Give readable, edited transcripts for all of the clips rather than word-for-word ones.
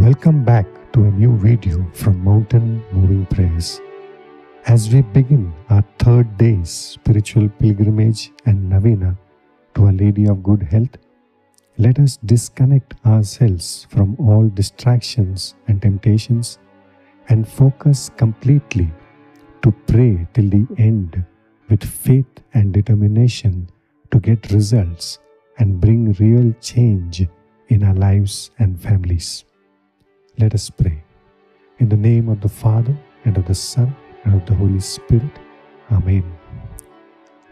Welcome back to a new video from Mountain Moving Prayers. As we begin our third day's spiritual pilgrimage and novena to Our Lady of Good Health, let us disconnect ourselves from all distractions and temptations and focus completely to pray till the end with faith and determination to get results and bring real change in our lives and families. Let us pray. In the name of the Father, and of the Son, and of the Holy Spirit. Amen.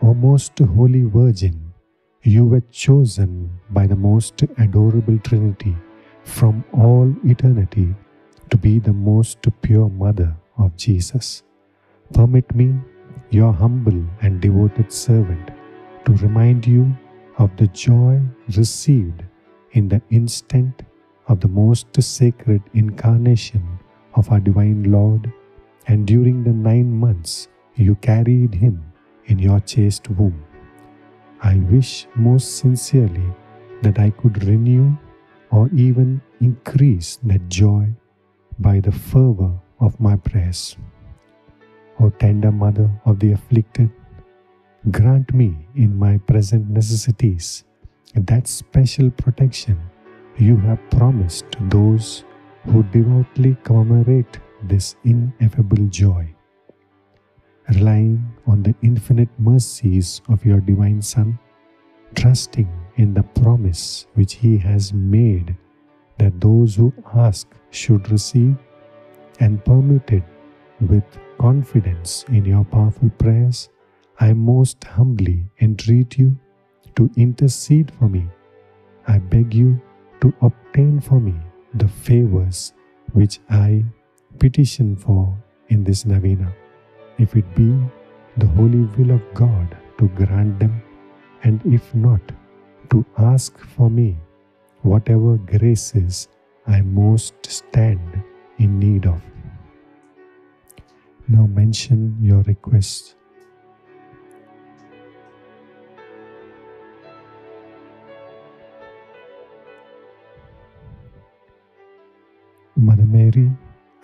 O Most Holy Virgin, you were chosen by the Most Adorable Trinity from all eternity to be the most pure Mother of Jesus. Permit me, your humble and devoted servant, to remind you of the joy received in the instant of the most sacred incarnation of our Divine Lord, and during the 9 months you carried Him in your chaste womb. I wish most sincerely that I could renew or even increase that joy by the fervor of my prayers. O tender Mother of the afflicted, grant me in my present necessities that special protection you have promised those who devoutly commemorate this ineffable joy. Relying on the infinite mercies of your Divine Son, trusting in the promise which He has made that those who ask should receive, and permitted with confidence in your powerful prayers, I most humbly entreat you to intercede for me. I beg you to obtain for me the favors which I petition for in this novena, if it be the holy will of God to grant them, and if not, to ask for me whatever graces I most stand in need of. Now mention your requests. Mother Mary,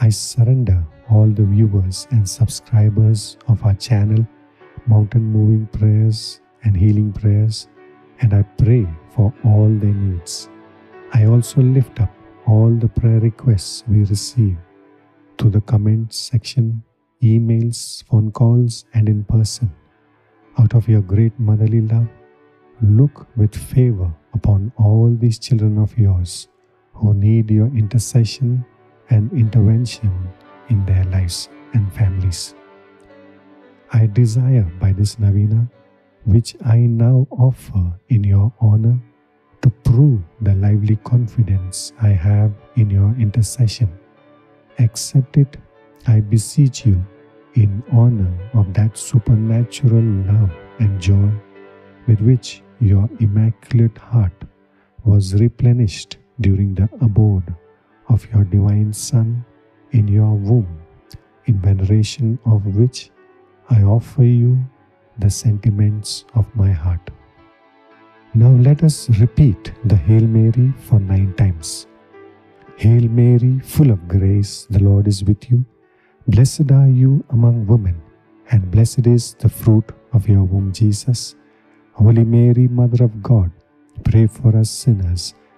I surrender all the viewers and subscribers of our channel, Mountain Moving Prayers and Healing Prayers, and I pray for all their needs. I also lift up all the prayer requests we receive through the comments section, emails, phone calls, and in person. Out of your great motherly love, look with favor upon all these children of yours who need your intercession and intervention in their lives and families. I desire by this novena, which I now offer in your honor, to prove the lively confidence I have in your intercession. Accept it, I beseech you, in honor of that supernatural love and joy with which your immaculate heart was replenished during the abode of your Divine Son in your womb, in veneration of which I offer you the sentiments of my heart. Now let us repeat the Hail Mary for 9 times. Hail Mary, full of grace, the Lord is with you. Blessed are you among women, and blessed is the fruit of your womb, Jesus. Holy Mary, Mother of God, pray for us sinners,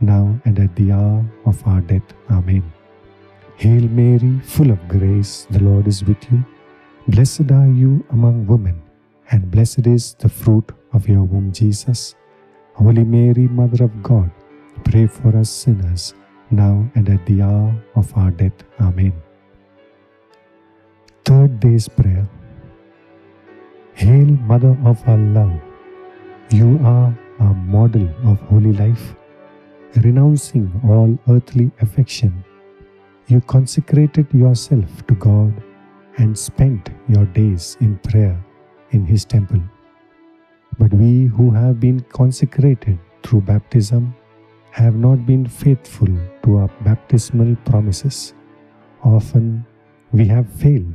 now and at the hour of our death. Amen. Hail Mary, full of grace, the Lord is with you. Blessed are you among women, and blessed is the fruit of your womb, Jesus. Holy Mary, Mother of God, pray for us sinners, now and at the hour of our death. Amen. Third day's prayer. Hail, Mother of our love, you are a model of holy life. Renouncing all earthly affection, you consecrated yourself to God and spent your days in prayer in His temple. But we who have been consecrated through baptism have not been faithful to our baptismal promises. Often we have failed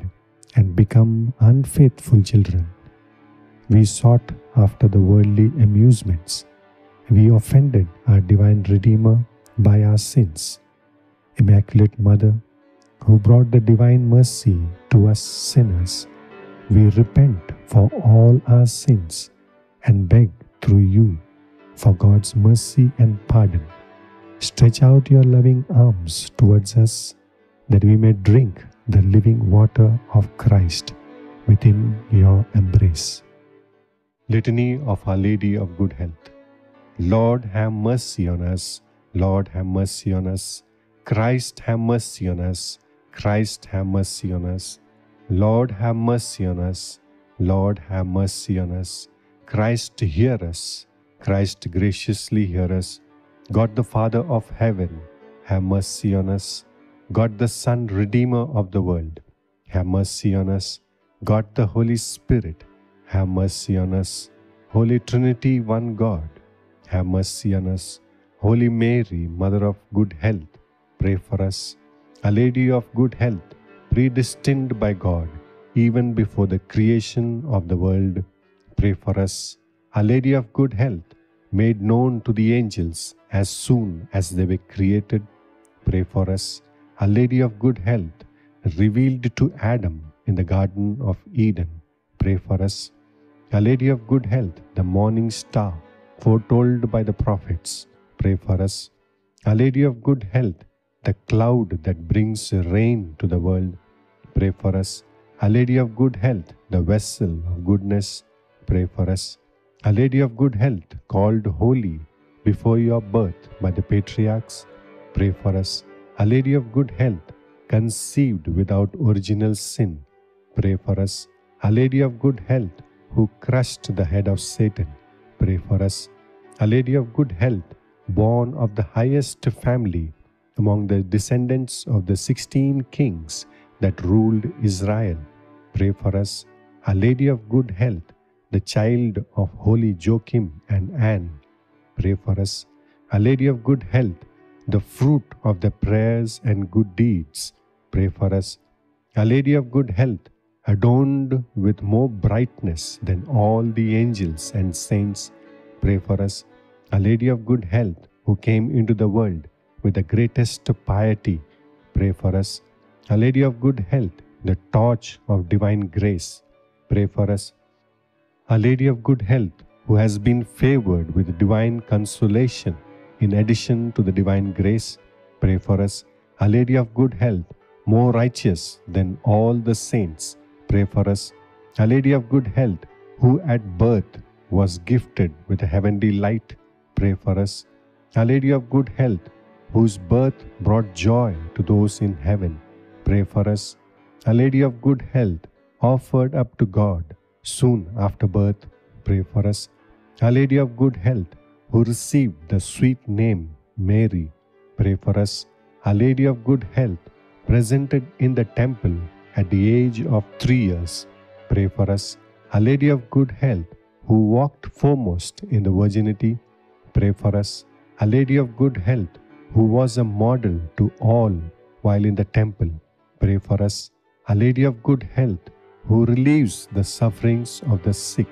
and become unfaithful children. We sought after the worldly amusements. We offended our divine Redeemer by our sins. Immaculate Mother, who brought the divine mercy to us sinners, we repent for all our sins and beg through you for God's mercy and pardon. Stretch out your loving arms towards us, that we may drink the living water of Christ within your embrace. Litany of Our Lady of Good Health. Lord, have mercy on us. Lord, have mercy on us. Christ, have mercy on us. Christ, have mercy on us. Lord, have mercy on us. Lord, have mercy on us. Christ, hear us. Christ, graciously hear us. God the Father of heaven, have mercy on us. God the Son, Redeemer of the world, have mercy on us. God the Holy Spirit, have mercy on us. Holy Trinity, one God, have mercy on us. Holy Mary, Mother of Good Health, pray for us. A Lady of Good Health, predestined by God, even before the creation of the world, pray for us. A Lady of Good Health, made known to the angels as soon as they were created, pray for us. A Lady of Good Health, revealed to Adam in the Garden of Eden, pray for us. A Lady of Good Health, the morning star, foretold by the prophets, pray for us. A Lady of Good Health, the cloud that brings rain to the world, pray for us. A Lady of Good Health, the vessel of goodness, pray for us. A Lady of Good Health, called holy before your birth by the patriarchs, pray for us. A Lady of Good Health, conceived without original sin, pray for us. A Lady of Good Health, who crushed the head of Satan, pray for us. A Lady of Good Health, born of the highest family among the descendants of the 16 kings that ruled Israel, pray for us. A Lady of Good Health, the child of holy Joachim and Anne, pray for us. A Lady of Good Health, the fruit of the prayers and good deeds, pray for us. A Lady of Good Health, adorned with more brightness than all the angels and saints, pray for us. A Lady of Good Health, who came into the world with the greatest piety, pray for us. A Lady of Good Health, the torch of divine grace, pray for us. A Lady of Good Health, who has been favored with divine consolation in addition to the divine grace, pray for us. A Lady of Good Health, more righteous than all the saints, pray for us. A Lady of Good Health, who at birth was gifted with a heavenly light, pray for us. A Lady of Good Health, whose birth brought joy to those in heaven, pray for us. a lady of good health, offered up to God soon after birth, pray for us. A lady of good health, who received the sweet name Mary, pray for us. A lady of good health, presented in the temple at the age of 3 years, pray for us. A lady of good health, who walked foremost in the virginity, pray for us. A lady of good health, who was a model to all while in the temple, pray for us. A lady of good health, who relieves the sufferings of the sick,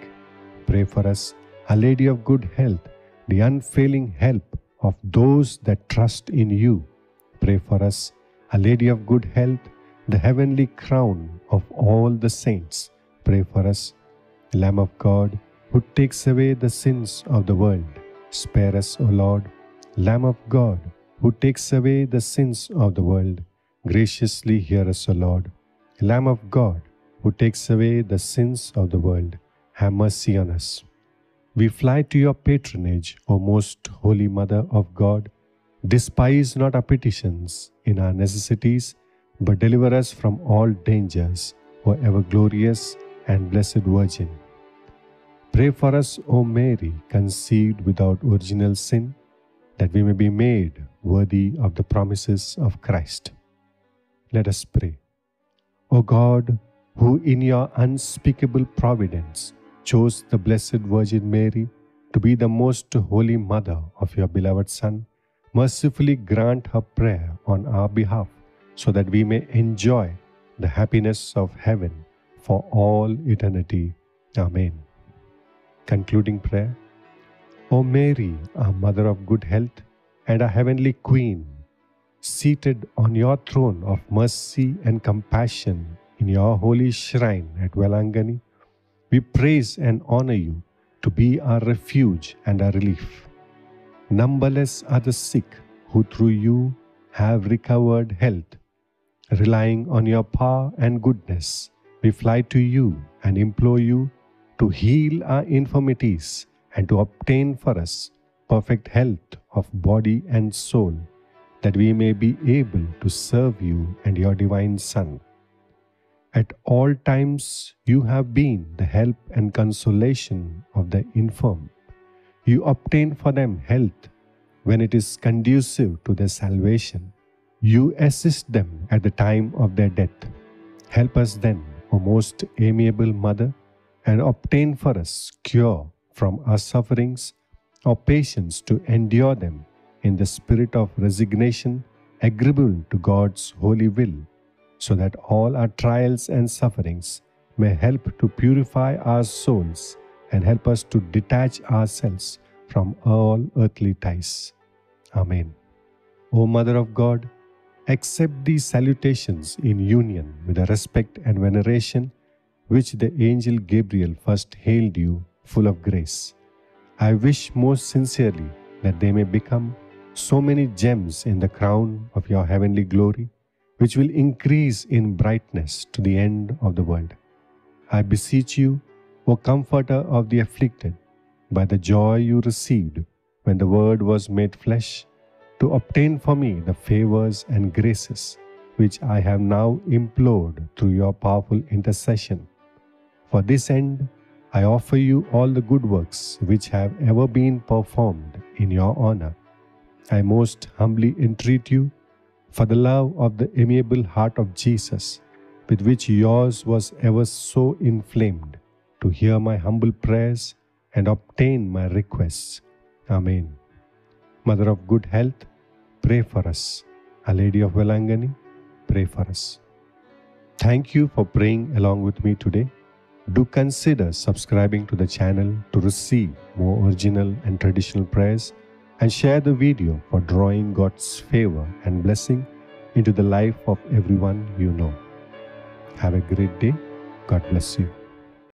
pray for us. A lady of good health, the unfailing help of those that trust in you, pray for us. A lady of good health, the heavenly crown of all the saints, pray for us. Lamb of God, who takes away the sins of the world, spare us, O Lord. Lamb of God, who takes away the sins of the world, graciously hear us, O Lord. Lamb of God, who takes away the sins of the world, have mercy on us. We fly to your patronage, O most holy Mother of God. Despise not our petitions in our necessities, but deliver us from all dangers, O ever-glorious and Blessed Virgin. Pray for us, O Mary, conceived without original sin, that we may be made worthy of the promises of Christ. Let us pray. O God, who in your unspeakable providence chose the Blessed Virgin Mary to be the most holy Mother of your beloved Son, mercifully grant her prayer on our behalf, so that we may enjoy the happiness of heaven for all eternity. Amen. Concluding prayer. O Mary, our Mother of good health and our heavenly Queen, seated on your throne of mercy and compassion in your holy shrine at Vailankanni, we praise and honor you to be our refuge and our relief. Numberless are the sick who through you have recovered health. Relying on your power and goodness, we fly to you and implore you to heal our infirmities and to obtain for us perfect health of body and soul, that we may be able to serve you and your divine Son. At all times you have been the help and consolation of the infirm. You obtain for them health when it is conducive to their salvation. You assist them at the time of their death. Help us then, O most amiable Mother, and obtain for us cure from our sufferings, or patience to endure them in the spirit of resignation agreeable to God's holy will, so that all our trials and sufferings may help to purify our souls and help us to detach ourselves from all earthly ties. Amen. O Mother of God, accept these salutations in union with the respect and veneration which the angel Gabriel first hailed you, full of grace. I wish most sincerely that they may become so many gems in the crown of your heavenly glory, which will increase in brightness to the end of the world. I beseech you, O Comforter of the afflicted, by the joy you received when the Word was made flesh, to obtain for me the favors and graces which I have now implored through your powerful intercession. For this end, I offer you all the good works which have ever been performed in your honor. I most humbly entreat you, for the love of the amiable heart of Jesus, with which yours was ever so inflamed, to hear my humble prayers and obtain my requests. Amen. Mother of good health, pray for us. Our Lady of Vailankanni, pray for us. Thank you for praying along with me today. Do consider subscribing to the channel to receive more original and traditional prayers, and share the video for drawing God's favor and blessing into the life of everyone you know. Have a great day. God bless you.